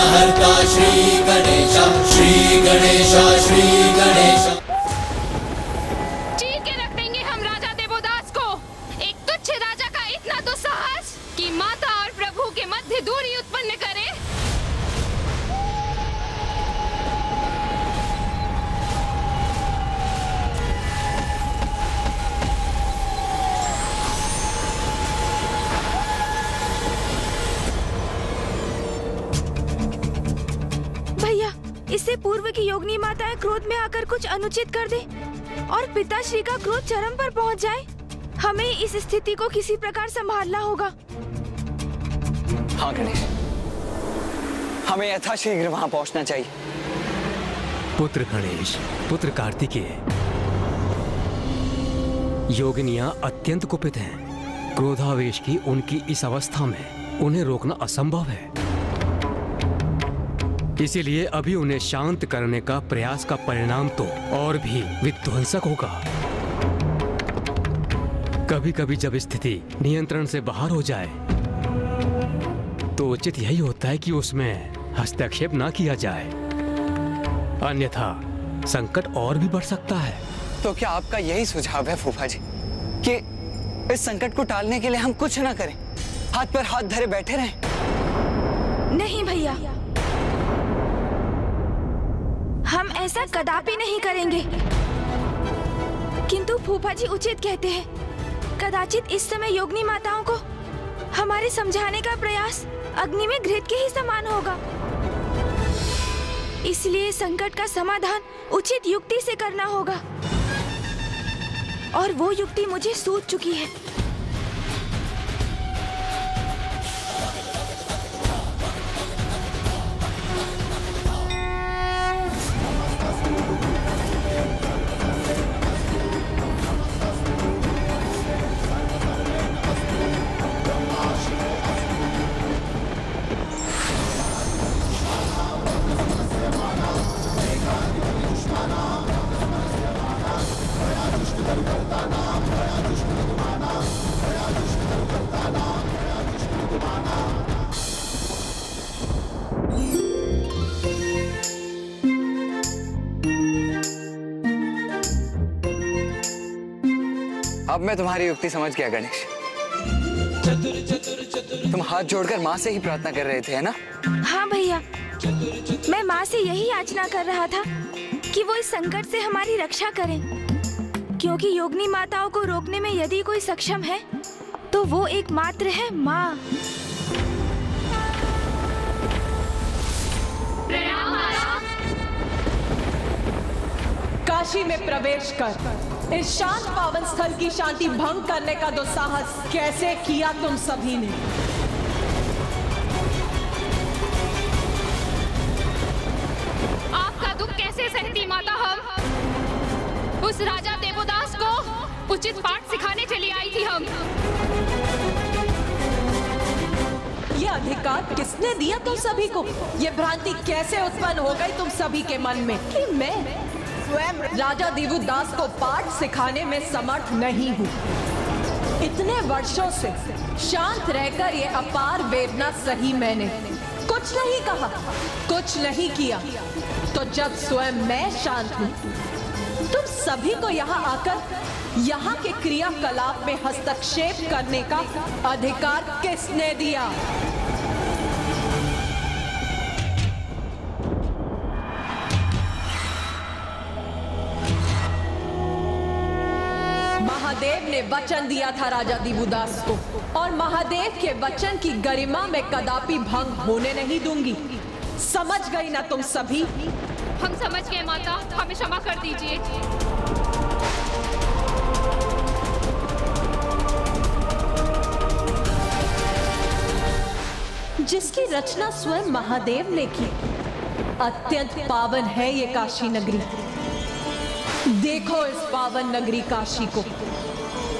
हरता श्री गणेशा श्री गणेशा श्री गणेशा। चीर के रख देंगे हम राजा देवोदास को। एक तुच्छ राजा का इतना दुस्साहस कि माता और प्रभु के मध्य दूरी उत्पन्न करे। इससे पूर्व की योगिनी माताएं क्रोध में आकर कुछ अनुचित कर दे और पिताश्री का क्रोध चरम पर पहुंच जाए। हमें इस स्थिति को किसी प्रकार संभालना होगा। हाँ गणेश, हमें यथाशीघ्र वहाँ पहुँचना चाहिए। पुत्र गणेश, पुत्र कार्तिकेय, योगिनियाँ अत्यंत कुपित हैं। क्रोधावेश की उनकी इस अवस्था में उन्हें रोकना असंभव है, इसीलिए अभी उन्हें शांत करने का प्रयास का परिणाम तो और भी विध्वंसक होगा। कभी कभी जब स्थिति नियंत्रण से बाहर हो जाए तो उचित यही होता है कि उसमें हस्तक्षेप ना किया जाए, अन्यथा संकट और भी बढ़ सकता है। तो क्या आपका यही सुझाव है फूफा जी कि इस संकट को टालने के लिए हम कुछ ना करें, हाथ पर हाथ धरे बैठे रहें? नहीं भैया, हम ऐसा कदापि नहीं करेंगे। किंतु फूफा जी उचित कहते हैं, कदाचित इस समय योगिनी माताओं को हमारे समझाने का प्रयास अग्नि में घृत के ही समान होगा, इसलिए संकट का समाधान उचित युक्ति से करना होगा और वो युक्ति मुझे सूझ चुकी है। अब मैं तुम्हारी युक्ति समझ गया गणेश। तुम हाथ जोड़कर माँ से ही प्रार्थना कर रहे थे, है ना? हाँ भैया, मैं माँ से यही याचना कर रहा था कि वो इस संकट से हमारी रक्षा करें, क्योंकि योगिनी माताओं को रोकने में यदि कोई सक्षम है तो वो एकमात्र है माँ। काशी में प्रवेश कर इस शांत पावन स्थल की शांति भंग करने का दुस्साहस कैसे किया तुम सभी ने? आपका दुख कैसे सहती माता। हम उस राजा देवदास को उचित पाठ सिखाने चली आई थी। हम ये अधिकार किसने दिया तुम सभी को? ये भ्रांति कैसे उत्पन्न हो गई तुम सभी के मन में कि मैं स्वयं राजा दिवोदास को पाठ सिखाने में समर्थ नहीं हूँ? इतने वर्षों से शांत रहकर ये अपार वेदना सही मैंने, कुछ नहीं कहा, कुछ नहीं किया, तो जब स्वयं मैं शांत हूँ तुम सभी को यहाँ आकर यहाँ के क्रियाकलाप में हस्तक्षेप करने का अधिकार किसने दिया? महादेव ने वचन दिया था राजा दिवोदास को, और महादेव के वचन की गरिमा में कदापि भंग होने नहीं दूंगी। समझ गई ना तुम सभी? हम समझ गए माता, हमें क्षमा कर दीजिए। जिसकी रचना स्वयं महादेव ने की, अत्यंत पावन है ये काशी नगरी। देखो इस पावन नगरी काशी को।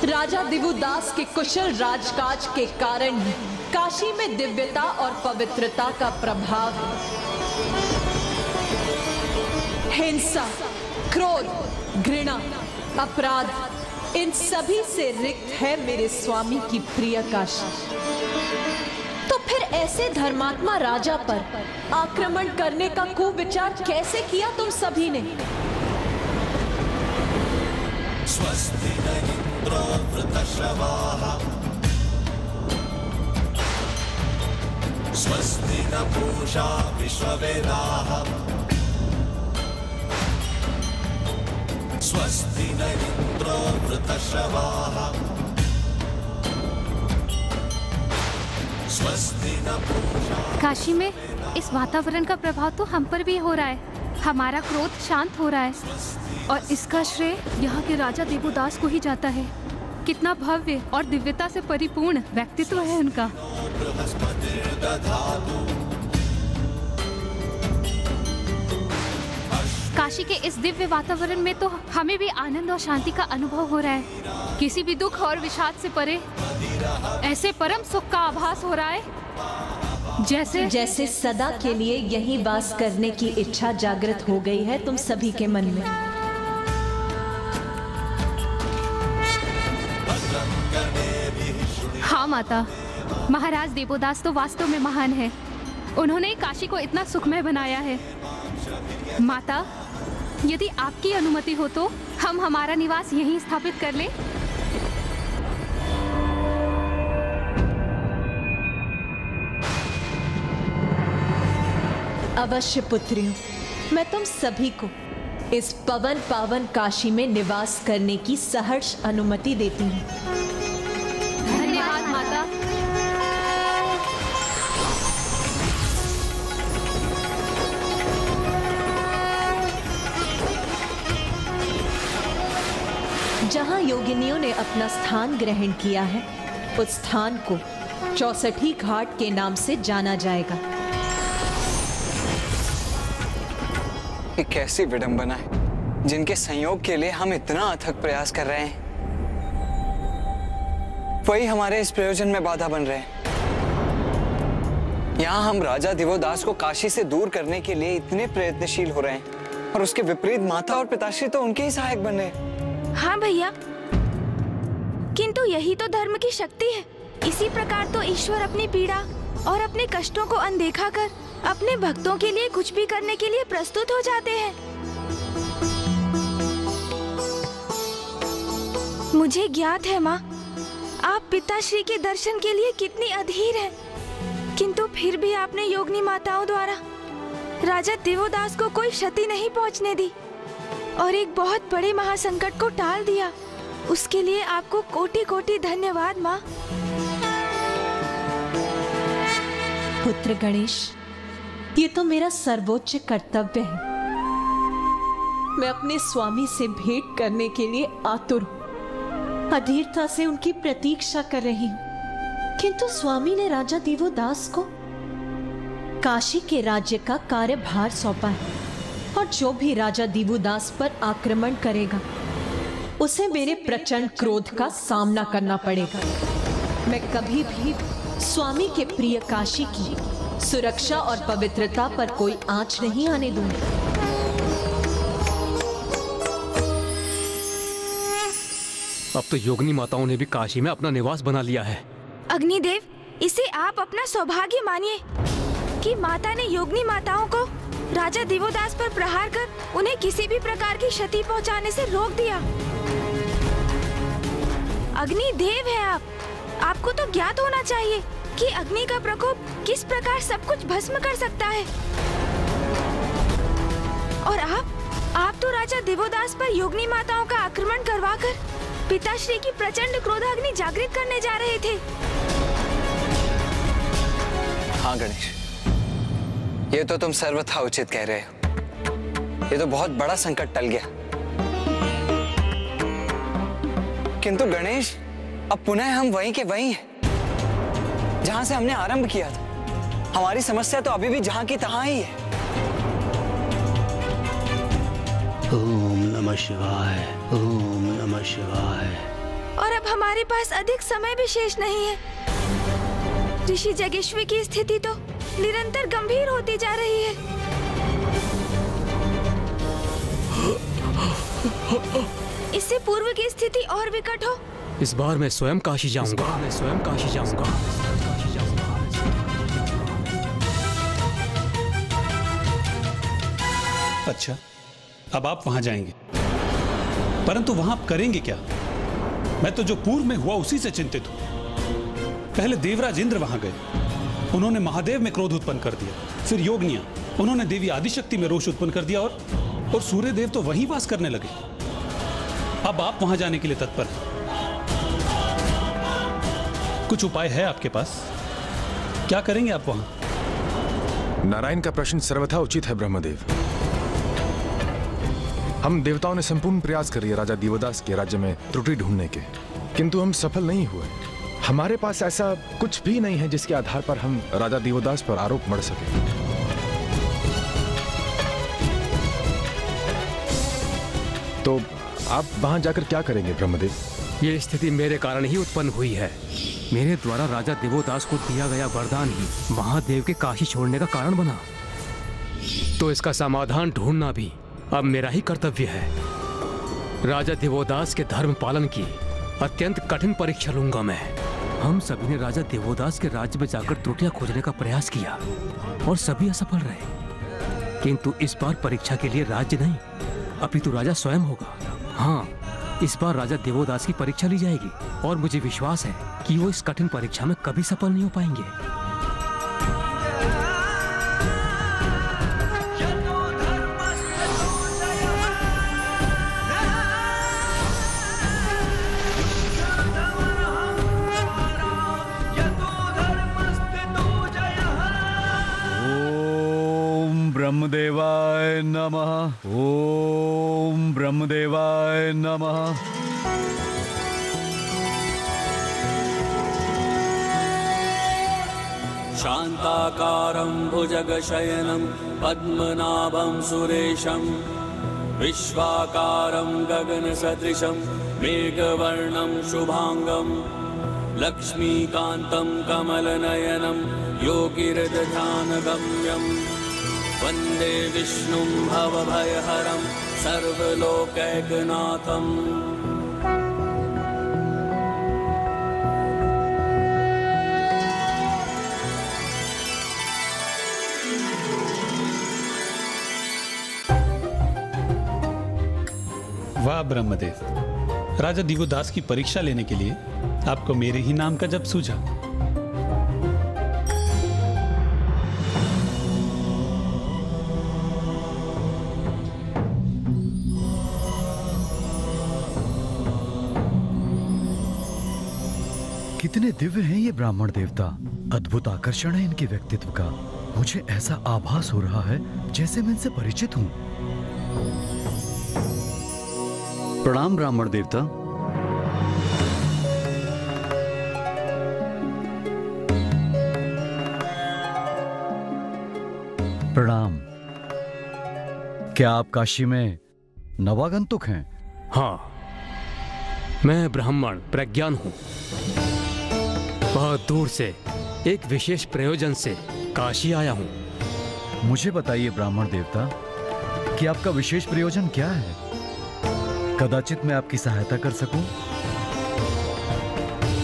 राजा दिवोदास के कुशल राजकाज के कारण ही काशी में दिव्यता और पवित्रता का प्रभाव है। हिंसा, क्रोध, घृणा, अपराध, इन सभी से रिक्त है मेरे स्वामी की प्रिय काशी। तो फिर ऐसे धर्मात्मा राजा पर आक्रमण करने का कुविचार कैसे किया तुम सभी ने? स्वस्ति न पूषा विश्ववेदाः स्वस्ति न इन्द्रो वृतश्रवाः स्वस्ति न पूषा। काशी में इस वातावरण का प्रभाव तो हम पर भी हो रहा है। हमारा क्रोध शांत हो रहा है और इसका श्रेय यहाँ के राजा देवोदास को ही जाता है। कितना भव्य और दिव्यता से परिपूर्ण व्यक्तित्व है उनका। काशी के इस दिव्य वातावरण में तो हमें भी आनंद और शांति का अनुभव हो रहा है। किसी भी दुख और विषाद से परे ऐसे परम सुख का आभास हो रहा है जैसे सदा के लिए यहीं वास करने की इच्छा जागृत हो गई है तुम सभी के मन में। हाँ माता, महाराज देवोदास तो वास्तव में महान है। उन्होंने काशी को इतना सुखमय बनाया है। माता, यदि आपकी अनुमति हो तो हम हमारा निवास यहीं स्थापित कर लें। अवश्य पुत्रियों, मैं तुम सभी को इस पवन पावन काशी में निवास करने की सहर्ष अनुमति देती हूँ। जहाँ योगिनियों ने अपना स्थान ग्रहण किया है, उस स्थान को चौसठी घाट के नाम से जाना जाएगा। ये कैसी विडंबना है, जिनके संयोग के लिए हम इतना अथक प्रयास कर रहे हैं, वही हमारे इस प्रयोजन में बाधा बन रहे हैं। यहाँ हम राजा दिवोदास को काशी से दूर करने के लिए इतने प्रयत्नशील हो रहे हैं और उसके विपरीत माता और पिताश्री तो उनके ही सहायक बन रहे हैं। हाँ भैया, किंतु यही तो धर्म की शक्ति है। इसी प्रकार तो ईश्वर अपनी पीड़ा और अपने कष्टों को अनदेखा कर अपने भक्तों के लिए कुछ भी करने के लिए प्रस्तुत हो जाते हैं। मुझे ज्ञात है माँ, आप पिताश्री के दर्शन के लिए कितनी अधीर हैं, किंतु फिर भी आपने योगिनी माताओं द्वारा राजा देवोदास को कोई क्षति नहीं पहुँचने दी और एक बहुत बड़े महासंकट को टाल दिया। उसके लिए आपको कोटि कोटि धन्यवाद माँ। पुत्र गणेश, ये तो मेरा सर्वोच्च कर्तव्य है। मैं अपने स्वामी से भेंट करने के लिए आतुर हूँ, अधीरता से उनकी प्रतीक्षा कर रही हूँ, किंतु स्वामी ने राजा देवोदास को काशी के राज्य का कार्यभार सौंपा है और जो भी राजा देवोदास पर आक्रमण करेगा उसे मेरे प्रचंड क्रोध का सामना करना पड़ेगा। मैं कभी भी स्वामी के प्रिय काशी की सुरक्षा और पवित्रता पर कोई आंच नहीं आने दूंगी। अब तो योगिनी माताओं ने भी काशी में अपना निवास बना लिया है। अग्निदेव, इसे आप अपना सौभाग्य मानिए कि माता ने योगिनी माताओं को राजा देवोदास पर प्रहार कर उन्हें किसी भी प्रकार की क्षति पहुंचाने से रोक दिया। अग्नि देव है आप, आपको तो ज्ञात होना चाहिए कि अग्नि का प्रकोप किस प्रकार सब कुछ भस्म कर सकता है। और आप तो राजा देवोदास पर योगिनी माताओं का आक्रमण करवाकर पिताश्री की प्रचंड क्रोधाग्नि जागृत करने जा रहे थे। हाँ गणेश, ये तो तुम सर्वथा उचित कह रहे हो। ये तो बहुत बड़ा संकट टल गया, किंतु गणेश अब पुनः हम वहीं के वहीं हैं जहां से हमने आरंभ किया था। हमारी समस्या तो अभी भी जहां की तहां ही है। ओम नमः शिवाय, ओम नमः शिवाय। और अब हमारे पास अधिक समय भी शेष नहीं है। ऋषि जगेश्वर की स्थिति तो निरंतर गंभीर होती जा रही है। इससे पूर्व की स्थिति और विकट हो। इस बार मैं स्वयं काशी जाऊंगा। अच्छा, अब आप वहां जाएंगे, परंतु वहां आप करेंगे क्या? मैं तो जो पूर्व में हुआ उसी से चिंतित हूं। पहले देवराज इंद्र वहां गए, उन्होंने महादेव में क्रोध उत्पन्न कर दिया, फिर योगनिया, उन्होंने देवी आदिशक्ति में रोष उत्पन्न कर दिया और सूर्य देव तो वहीं वास करने लगे। अब आप वहां जाने के लिए तत्पर हैं। कुछ उपाय है आपके पास? क्या करेंगे आप वहां? नारायण का प्रश्न सर्वथा उचित है ब्रह्मदेव। हम देवताओं ने संपूर्ण प्रयास कर लिया राजा दिवोदास के राज्य में त्रुटि ढूंढने के, किंतु हम सफल नहीं हुए। हमारे पास ऐसा कुछ भी नहीं है जिसके आधार पर हम राजा दिवोदास पर आरोप मढ़ सके। तो आप वहां जाकर क्या करेंगे ब्रह्मदेव? ये स्थिति मेरे कारण ही उत्पन्न हुई है। मेरे द्वारा राजा दिवोदास को दिया गया वरदान ही महादेव के काशी छोड़ने का कारण बना, तो इसका समाधान ढूंढना भी अब मेरा ही कर्तव्य है। राजा दिवोदास के धर्म पालन की अत्यंत कठिन परीक्षा लूंगा मैं। हम सभी ने राजा दिवोदास के राज्य में जाकर त्रुटियां खोजने का प्रयास किया और सभी असफल रहे, किंतु इस बार परीक्षा के लिए राज्य नहीं अपितु राजा स्वयं होगा। हाँ, इस बार राजा दिवोदास की परीक्षा ली जाएगी और मुझे विश्वास है कि वो इस कठिन परीक्षा में कभी सफल नहीं हो पाएंगे। ब्रह्मदेवाय नमः। ओम ब्रह्मदेवाय नमः। शांताकारं भुजगशयनं पद्मनाभं सुरेशं विश्वाकारं गगनसदृशं मेघवर्णं शुभांगं लक्ष्मीकांतं कमलनयनं योगिरध्यानगम्यं वंदे विष्णुं भवभयहरं सर्वलोकैकनाथं। वाह ब्रह्मदेव, राजा दिवोदास की परीक्षा लेने के लिए आपको मेरे ही नाम का जप सूझा। कितने दिव्य हैं ये ब्राह्मण देवता। अद्भुत आकर्षण है इनके व्यक्तित्व का। मुझे ऐसा आभास हो रहा है जैसे मैं इनसे परिचित हूँ। प्रणाम ब्राह्मण देवता। प्रणाम। क्या आप काशी में नवागंतुक हैं? हाँ, मैं ब्राह्मण प्रज्ञान हूँ। बहुत दूर से एक विशेष प्रयोजन से काशी आया हूँ। मुझे बताइए ब्राह्मण देवता कि आपका विशेष प्रयोजन क्या है, कदाचित मैं आपकी सहायता कर सकूं।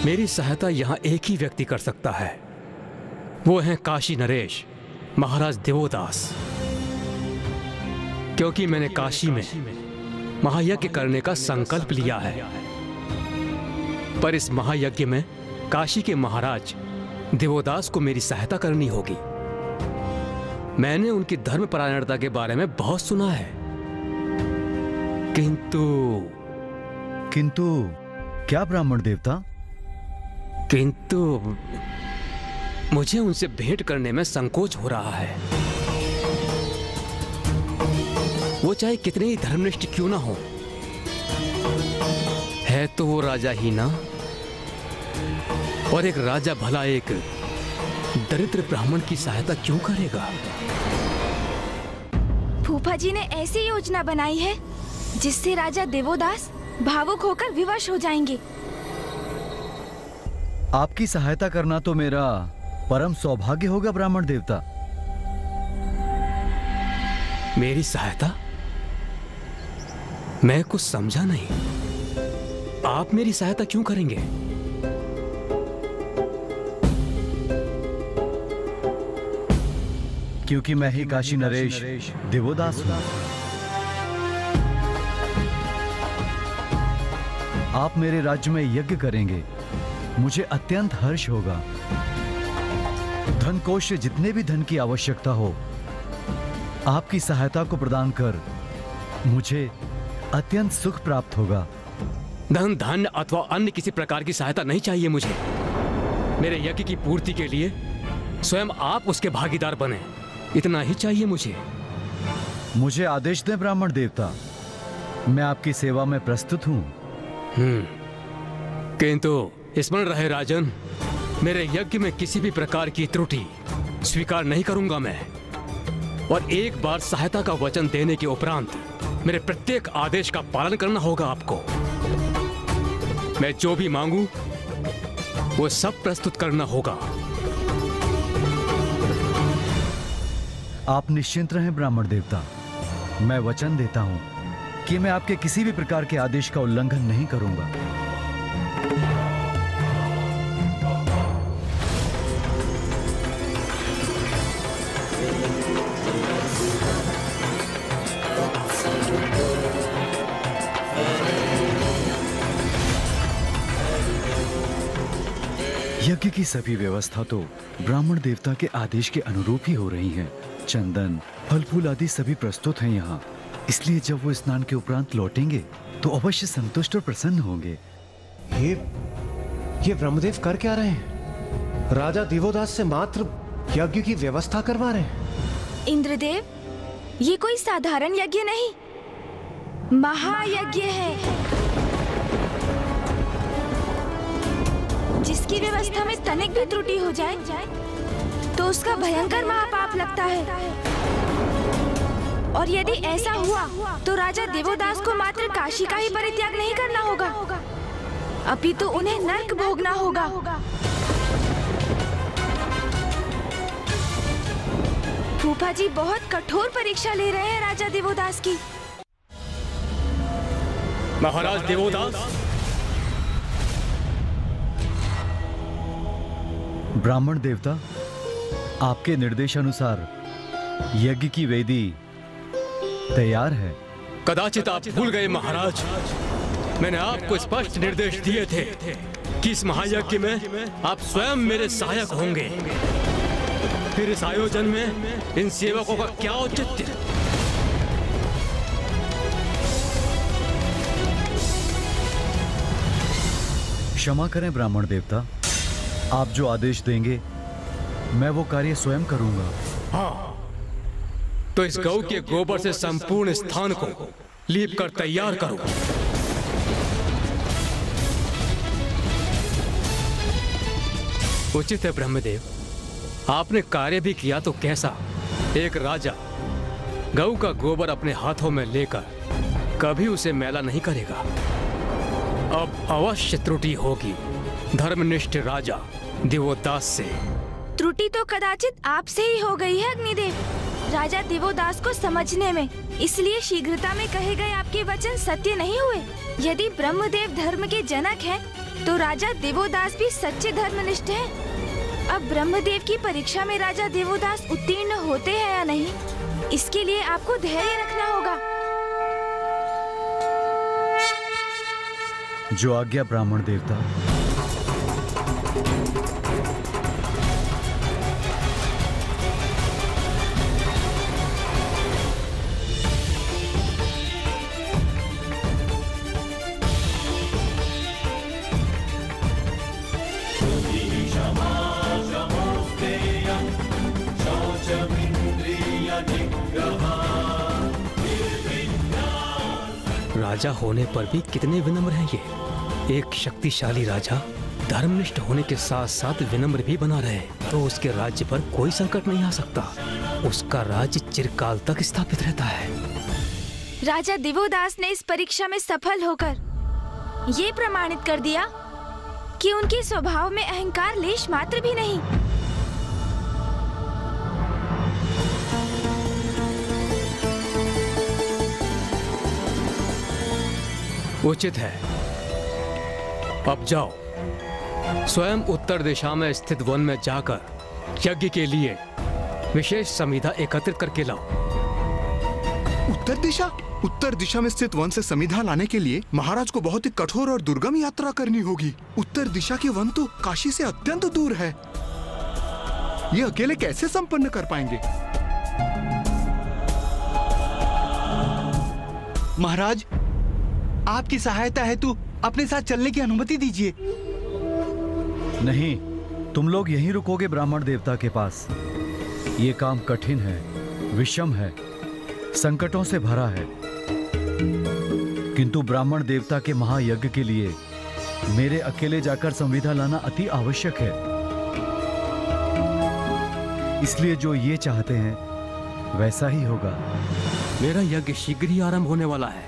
मेरी सहायता यहाँ एक ही व्यक्ति कर सकता है, वो हैं काशी नरेश महाराज दिवोदास। क्योंकि मैंने काशी में महायज्ञ करने का संकल्प लिया है, पर इस महायज्ञ में काशी के महाराज दिवोदास को मेरी सहायता करनी होगी। मैंने उनकी धर्मपरायणता के बारे में बहुत सुना है, किंतु क्या ब्राह्मण देवता? किंतु मुझे उनसे भेंट करने में संकोच हो रहा है। वो चाहे कितने ही धर्मनिष्ठ क्यों ना हो, है तो वो राजा ही ना, और एक राजा भला एक दरिद्र ब्राह्मण की सहायता क्यों करेगा? फूफा जी ने ऐसी योजना बनाई है जिससे राजा दिवोदास भावुक होकर विवश हो जाएंगे। आपकी सहायता करना तो मेरा परम सौभाग्य होगा ब्राह्मण देवता। मेरी सहायता? मैं कुछ समझा नहीं, आप मेरी सहायता क्यों करेंगे? क्योंकि मैं ही काशी नरेश दिवोदास हूँ। आप मेरे राज्य में यज्ञ करेंगे, मुझे अत्यंत हर्ष होगा। धन कोष से जितने भी धन की आवश्यकता हो, आपकी सहायता को प्रदान कर मुझे अत्यंत सुख प्राप्त होगा। धन अथवा अन्य किसी प्रकार की सहायता नहीं चाहिए मुझे। मेरे यज्ञ की पूर्ति के लिए स्वयं आप उसके भागीदार बने, इतना ही चाहिए मुझे। मुझे आदेश दें ब्राह्मण देवता, मैं आपकी सेवा में प्रस्तुत हूँ। किंतु स्मरण रहे राजन, मेरे यज्ञ में किसी भी प्रकार की त्रुटि स्वीकार नहीं करूंगा मैं। और एक बार सहायता का वचन देने के उपरांत मेरे प्रत्येक आदेश का पालन करना होगा आपको। मैं जो भी मांगू वो सब प्रस्तुत करना होगा। आप निश्चिंत रहें ब्राह्मण देवता, मैं वचन देता हूँ कि मैं आपके किसी भी प्रकार के आदेश का उल्लंघन नहीं करूंगा। यज्ञ की सभी व्यवस्था तो ब्राह्मण देवता के आदेश के अनुरूप ही हो रही है। चंदन, फल फूल आदि सभी प्रस्तुत हैं यहाँ, इसलिए जब वो स्नान के उपरांत लौटेंगे तो अवश्य संतुष्ट और प्रसन्न होंगे। ये ब्रह्मदेव कर क्या रहे हैं? राजा दिवोदास से मात्र यज्ञ की व्यवस्था करवा रहे हैं। इंद्रदेव, ये कोई साधारण यज्ञ नहीं, महायज्ञ है। जिसकी व्यवस्था में तनिक भी त्रुटि हो जाए तो उसका भयंकर महापाप लगता है। और यदि ऐसा हुआ तो राजा दिवोदास को मात्र काशी का ही परित्याग नहीं करना होगा, अपितु उन्हें नर्क भोगना होगा। फूफा जी बहुत कठोर परीक्षा ले रहे हैं राजा दिवोदास की। महाराज दिवोदास। ब्राह्मण देवता, आपके निर्देशानुसार यज्ञ की वेदी तैयार है। कदाचित आप भूल गए महाराज, मैंने आपको स्पष्ट निर्देश दिए थे कि इस महायज्ञ में आप स्वयं मेरे सहायक होंगे। फिर इस आयोजन में इन सेवकों का क्या औचित्य? क्षमा करें ब्राह्मण देवता, आप जो आदेश देंगे मैं वो कार्य स्वयं करूंगा। हाँ, तो इस गौ के गोबर से संपूर्ण स्थान को लीप कर तैयार करो। उचित है ब्रह्मदेव, आपने कार्य भी किया तो कैसा। एक राजा गौ का गोबर अपने हाथों में लेकर कभी उसे मैला नहीं करेगा। अब अवश्य त्रुटि होगी धर्मनिष्ठ राजा दिवोदास से। त्रुटि तो कदाचित आपसे ही हो गई है अग्निदेव, राजा दिवोदास को समझने में, इसलिए शीघ्रता में कहे गए आपके वचन सत्य नहीं हुए। यदि ब्रह्मदेव धर्म के जनक हैं, तो राजा दिवोदास भी सच्चे धर्मनिष्ठ हैं। अब ब्रह्मदेव की परीक्षा में राजा दिवोदास उत्तीर्ण होते हैं या नहीं, इसके लिए आपको धैर्य रखना होगा। जो आज्ञा ब्राह्मण देवता। राजा होने पर भी कितने विनम्र हैं ये। एक शक्तिशाली राजा धर्मनिष्ठ होने के साथ साथ विनम्र भी बना रहे, तो उसके राज्य पर कोई संकट नहीं आ सकता। उसका राज्य चिरकाल तक स्थापित रहता है। राजा दिवोदास ने इस परीक्षा में सफल होकर ये प्रमाणित कर दिया कि उनके स्वभाव में अहंकार लेश मात्र भी नहीं। उचित है, अब जाओ स्वयं उत्तर दिशा में स्थित वन में जाकर यज्ञ के लिए विशेष संविदा एकत्रित करके लाओ। उत्तर दिशा में स्थित वन से संविदा लाने के लिए महाराज को बहुत ही कठोर और दुर्गम यात्रा करनी होगी। उत्तर दिशा के वन तो काशी से अत्यंत दूर है, ये अकेले कैसे संपन्न कर पाएंगे? महाराज, आपकी सहायता हेतु अपने साथ चलने की अनुमति दीजिए। नहीं, तुम लोग यहीं रुकोगे ब्राह्मण देवता के पास। ये काम कठिन है, विषम है, संकटों से भरा है, किंतु ब्राह्मण देवता के महायज्ञ के लिए मेरे अकेले जाकर संविदा लाना अति आवश्यक है। इसलिए जो ये चाहते हैं वैसा ही होगा। मेरा यज्ञ शीघ्र ही आरंभ होने वाला है,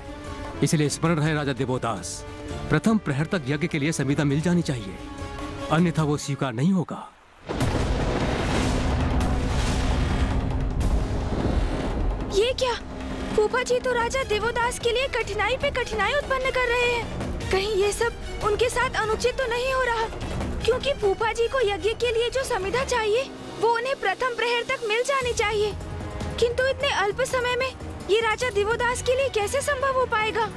इसलिए स्मरण रहे राजा दिवोदास, प्रथम प्रहर तक यज्ञ के लिए संविदा मिल जानी चाहिए, अन्यथा वो स्वीकार नहीं होगा। ये क्या? फूफा जी तो राजा दिवोदास के लिए कठिनाई पे कठिनाई उत्पन्न कर रहे हैं। कहीं ये सब उनके साथ अनुचित तो नहीं हो रहा, क्योंकि फूफा जी को यज्ञ के लिए जो संविदा चाहिए वो उन्हें प्रथम प्रहर तक मिल जानी चाहिए, किंतु इतने अल्प समय में ये राजा दिवोदास के लिए कैसे संभव हो पाएगा?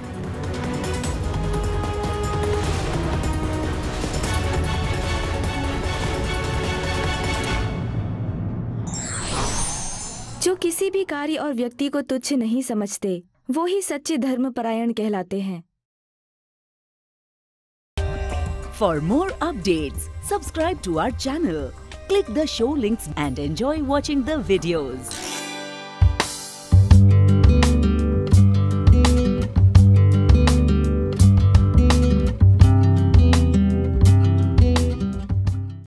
जो किसी भी कार्य और व्यक्ति को तुच्छ नहीं समझते वो ही सच्चे धर्मपरायण कहलाते हैं। For more updates subscribe to our channel, click the show links and enjoy watching the videos.